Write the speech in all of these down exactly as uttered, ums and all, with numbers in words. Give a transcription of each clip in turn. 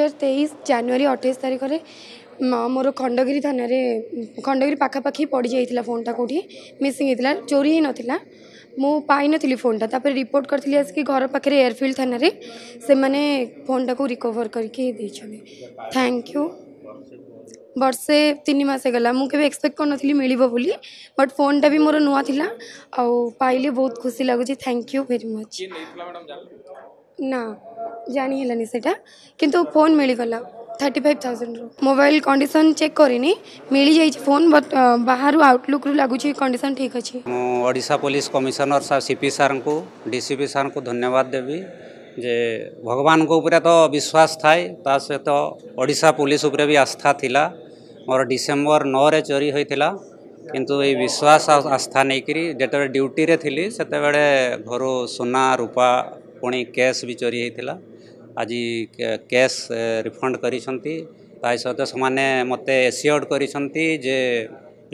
हजार तेईस जनवरी अठाईस तारीख में मोर खंडगिरी थाना खंडगिरी पाखापाखी पड़ जाता फोनटा कोठी मिसिंग होता चोरी ही नाला मुझे नी फोनटा तापर रिपोर्ट करी आसिक घर पाखे एयरफिल्ड थाना से मैंने फोनटा को रिकवर करके थैंक यू। बर्षे तीन मस होगा मुझे एक्सपेक्ट करी मिली बोली बट फोनटा भी मोर नुआ था आइले बहुत खुशी लगुच थैंक यू वेरी मच। ना जानी है सेटा किंतु फोन मिल गला थर्टी फाइव थाउजेंड रू मोबाइल कंडीशन चेक करनी मिल जाए फोन बट बाहर आउटलुक रु लगुच कंडीशन ठीक अच्छे। ओडिशा पुलिस कमिशनर साहब सीपी सार को डीसीपी सार को धन्यवाद देवी जे भगवान को ऊपर तो विश्वास थाए ता सहित तो ओडिशा पुलिस ऊपर भी आस्था थिला और डिसेम्बर नौ रे चोरी होइथिला किंतु ये विश्वास आस्था नहीं करी जेते ड्यूटी रे थिली सेते बेले घरो सोना रूपा पुणी कैश भी चोरी होता आज कैश रिफंड करते से मत एसीओर कर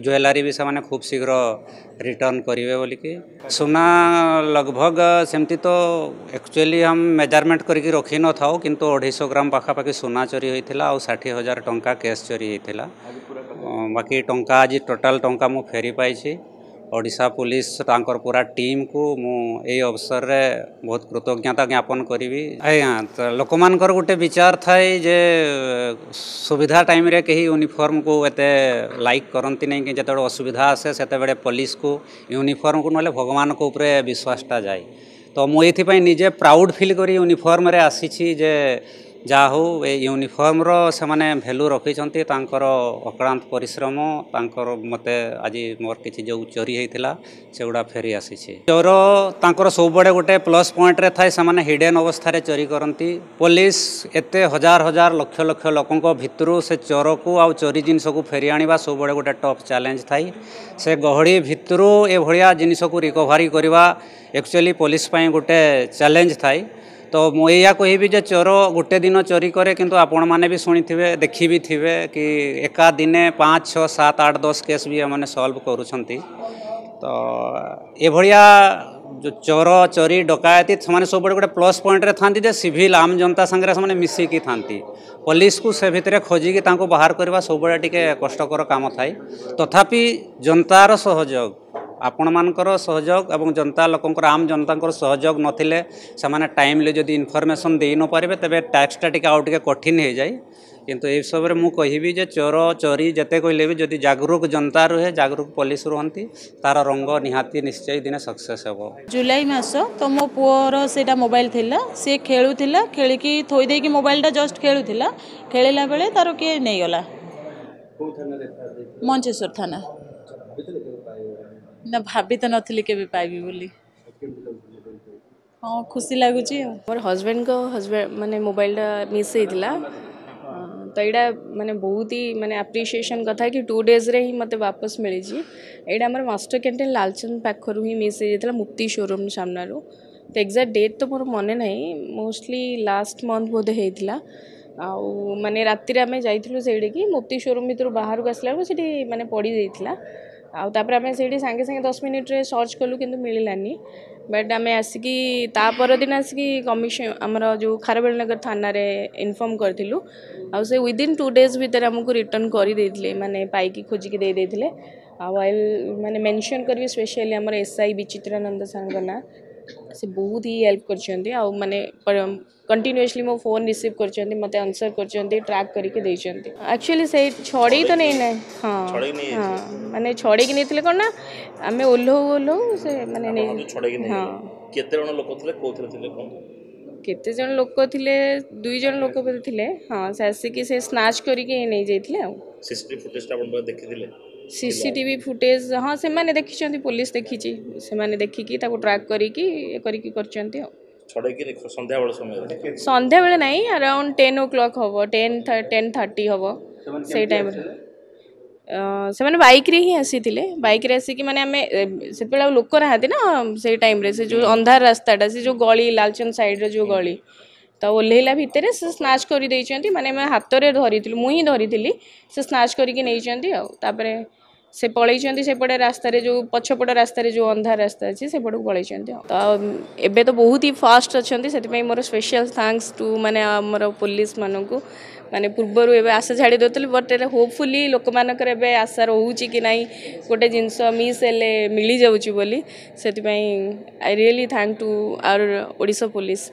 ज्वेलरी भी से खूब शीघ्र रिटर्न करेंगे बोल कि सोना लगभग सेमती तो एक्चुअली हम मेजरमेंट करके रखी न था किंतु अढ़ाई सौ ग्राम पाखापाखी सोना चोरी होता और साठी हजार टंका कैश चोरी होता बाकी टंका आज टोटाल टंका मु फेरी पाई ओडिशा पुलिस तांकर पूरा टीम को मु ए अवसर रे बहुत कृतज्ञता ज्ञापन करी आज्ञा लोक मान गोटे विचार थाए जे सुविधा टाइम रे कहीं यूनिफॉर्म को एते लाइक करती नहीं कि जिते असुविधा आसे से पुलिस को यूनिफॉर्म को ना भगवान को ऊपर विश्वासटा जाए तो मुझे निजे प्राउड फील करी यूनिफॉर्म रे आसी जे जा हो ए यूनिफॉर्म रो से माने वैल्यू रखिछंती अक्रांत परिश्रम तांकर मते आज मोर किसी जो चोरी होता से गुड़ा फेरी आसी चोर तांकर सबुबड़े गोटे प्लस पॉइंट रे थाए से हिडन अवस्था चोरी करती पुलिस एते हजार हजार लक्ष लक्ष लोकों भितर से चोर को आ चोरी जिनस को फेरी आनिबा सबुबड़े गोटे टफ चैलेंज थाए से गहड़ी भितर ए भड़िया जिनस को रिकवरी करवा एक्चुअली पुलिस पई गोटे चैलेंज थाए तो मुझे या कहबी जे चोर गोटे दिन चोरी करे किंतु आपण माने भी सुनी थे देखी भी थे कि एका दिने पाँच छः सात आठ दस केस भी हमने सॉल्व करूछंती तो ए भड़िया जो चोर चोरी डकायती से सब गोटे प्लस पॉइंट रे थांती जे सिविल आम जनता संगे से मिसिकी थांती पुलिस को से भितर खोजिकी तांको बाहर करवा सब टे कष्टकर काम थाए तथापि जनतार सहयोग आपण मानकर सहयोग एवं जनता लोकंकर आम जनता सहयोग नथिले समाने टाइम ले जदि इनफॉरमेशन दे न पारे तबे टास्कटा टिके आउट के कठिन हो जाए किंतु ए सब रे मु कहिबी जे चोर चोरी जते कहले भी जदि जागरूक जनता रहे जागरूक पुलिस रहंती तार रंग निहाती निश्चय दिने सक्सेस हेबो। जुलाई मास तो मो पुओर सेटा मोबाइल थिला से खेलुथिला खेलिकी थोई देकी मोबाइलटा जस्ट खेलुथिला खेलेला बेले तारो के नै गला को थाना रे मंचेश्वर थाना ना भाभी तो नी के पाइबी बोली हाँ खुशी लगुच मोर हजबैंड को हजबैंड माने मोबाइल मिस होता तो यहाँ माने बहुत ही माने एप्रिशिएशन कथा कि टू डेज रे ही मते वापस मिली यहाँ आम मास्टर कैंटीन लालचंद पाखर ही मिस होता मुक्ति शोरूम सामना रो तो एक्जाक्ट डेट तो मोर मन ना मोस्टली लास्ट मंथ बोधे होता आउ माने रातिर आम जाइलु से मुक्ति शोरूम भर बाहर को आसला माने पड़ जाता आउ तापर आम से सांगे सांगे दस मिनट रे सर्च कलु किंतु मिललानी बट आम आसिकी तापर दिन आसिकी कमिशन आमर जो खारबेल नगर थाना रे इनफॉर्म करथिलु आउ से विदिन टू डेज भीतर हमकु रिटर्न करी देथिले माने पाइकी खोजिकी दे देथिले आउ आई माने मेंशन करबी स्पेशली आमर एसआई विचित्रानंद सांगना से बहुत ही हेल्प करछन्ती आउ माने कंटिन्यूअसली मो फोन रिसीव करछन्ती मते आंसर करछन्ती ट्रैक करके देछन्ती एक्चुअली से छोड़ी तो नहीं ना हां छोड़ी नहीं हां माने छोड़ी के नथिले कोना हमें ओल्हो ओल्हो से माने नहीं छोड़ी के नहीं हां केते जण लोक थले कोथले थले कोन केते जण लोक थले दुई जण लोक पे थले हां सासी की से स्नैच करके नहीं जाइथले आउ सीसीटीवी फुटेज अपन पर देखिथिले सीसीटीवी फुटेज हाँ से मैंने देखी पुलिस देखी से देखिकी ट्रैक करी संध्या बेले ना around ten o'clock hmm ten ten thirty हम से टाइम से बाइक रे ही आसी बाइक रे आसिक माने आमे से लोक ना से टाइम रे से जो अंधार रास्ताटा से जो गली लालचंद साइड रे जो गली तो ओह्लैला भितर से स्नाच कर माने हाथ में धरी मुझे धरी से स्नाच करके से पलैं सेपटे रास्तार जो पछपट रास्तार जो अंधार रास्ता अच्छे से पटक पलैं तो एबे तो बहुत ही फास्ट अच्छा से मोर स्पेशल थैंक्स टू माने आमर पुलिस मानक माने पूर्वर एवं आशा झाड़ी देते बट होपफुली लोक मानक आशा रोचे कि नाई गोटे जिनस मिस हेले मिल जाऊँ बोली से I really thank to our Odisha police.